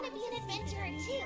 want to be an adventurer too.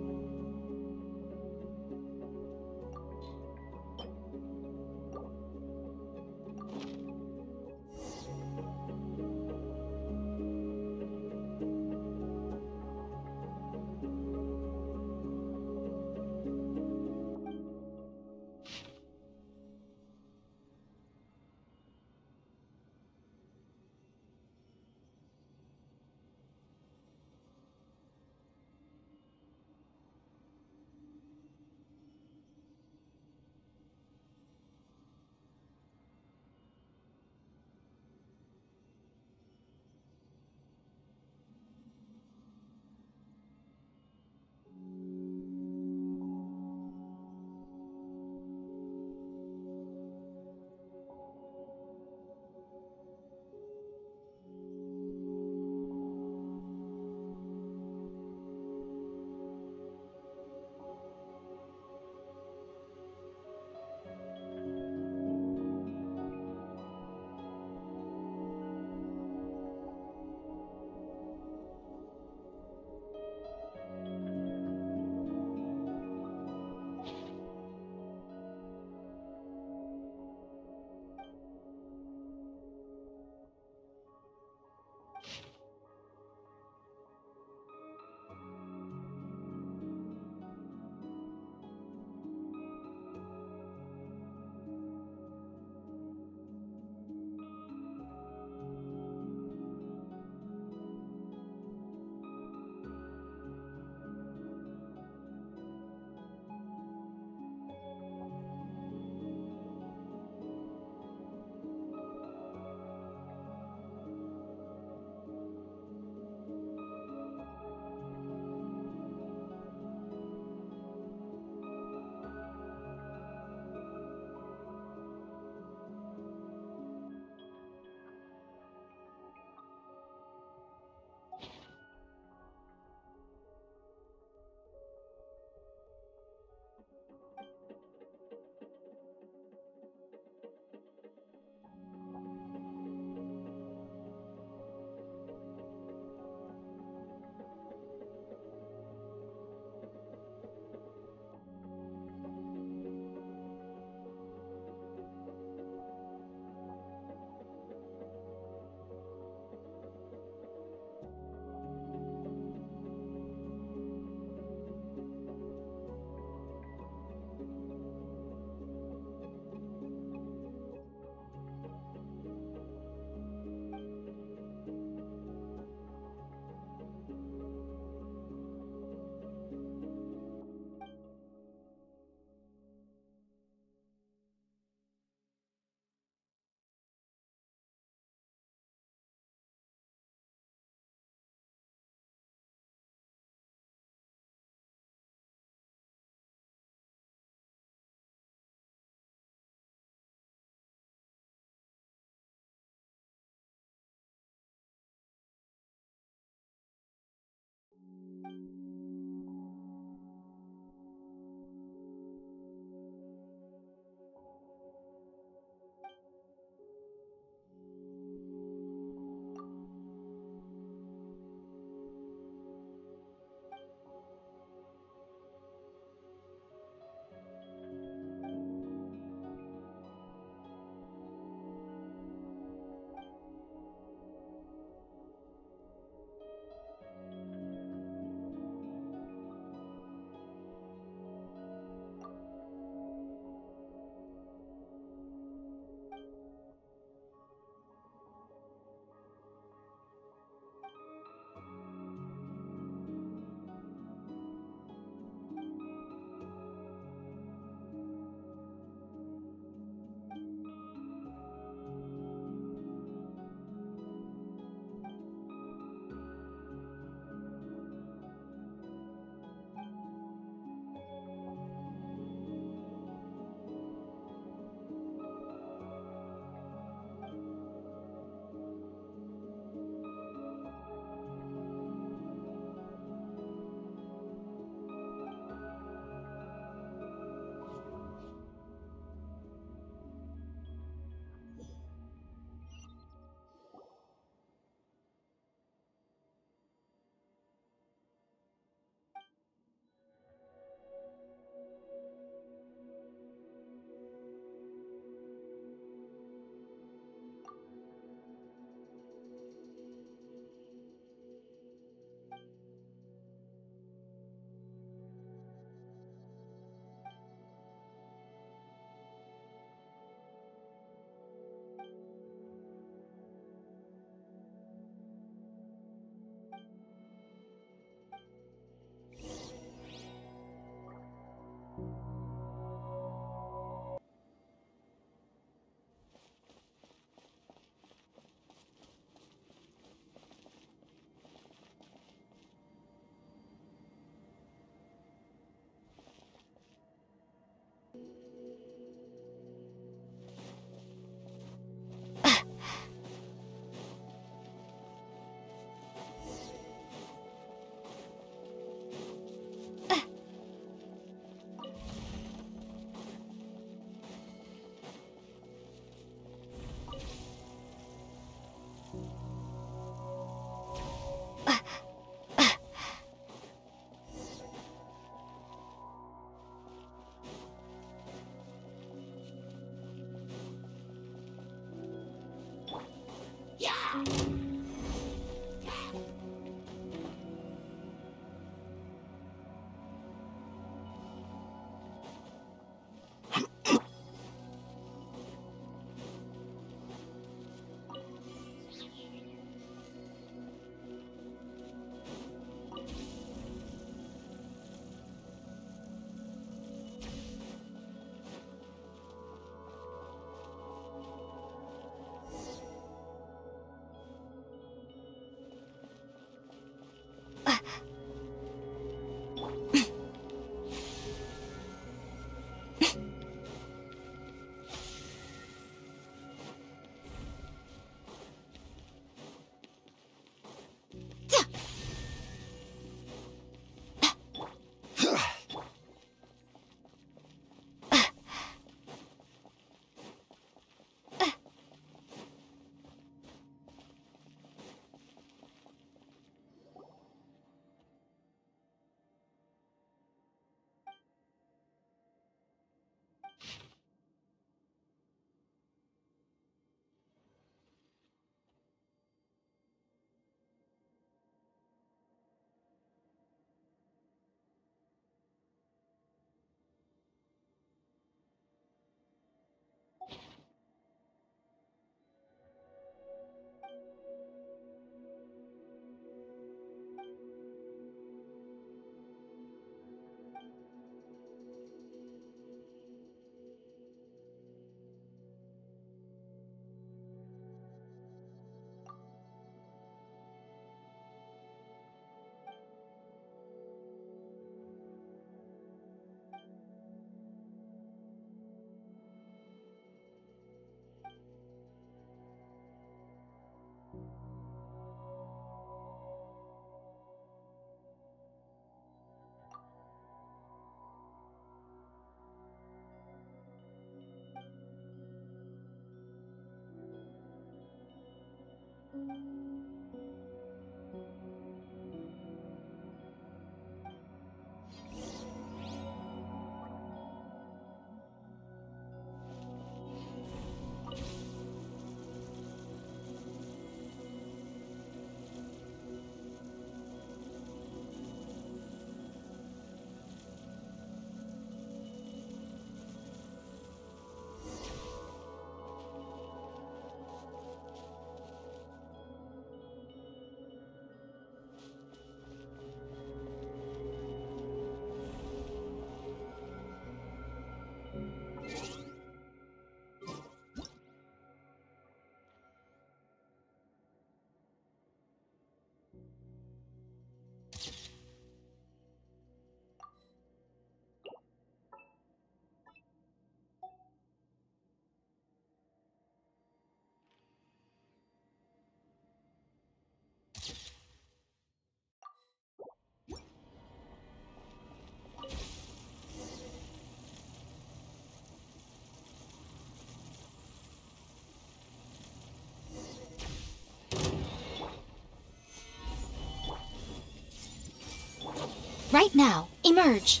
Right now, emerge.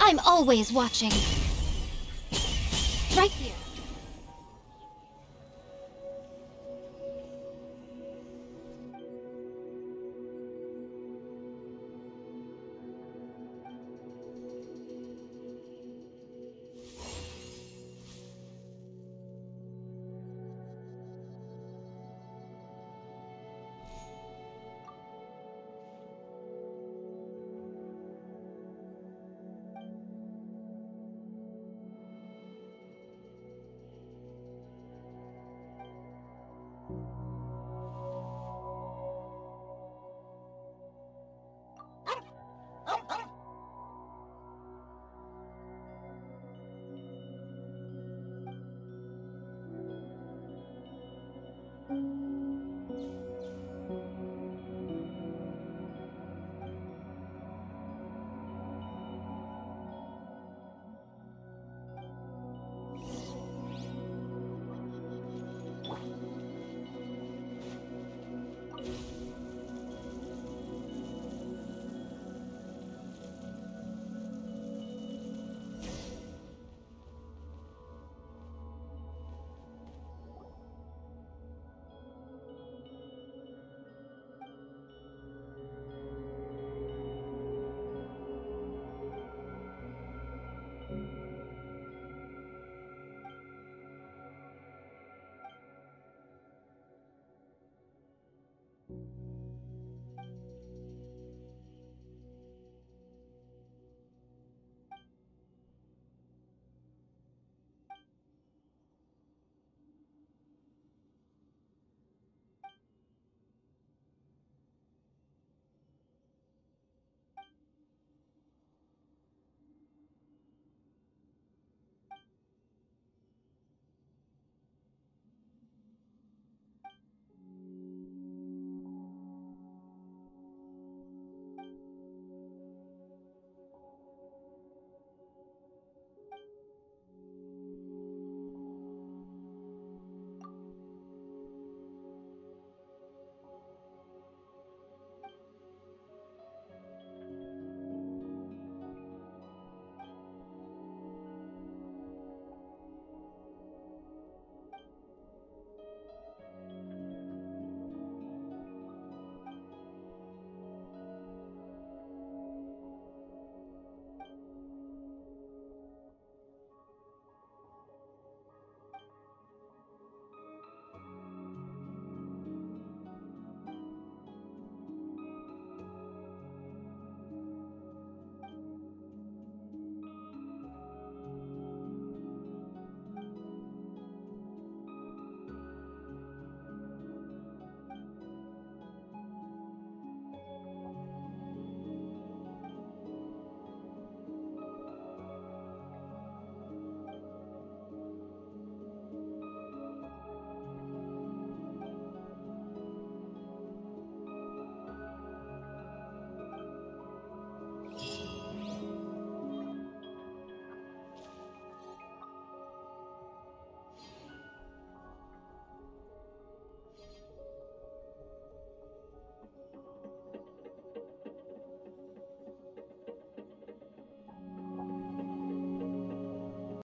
I'm always watching. Right here.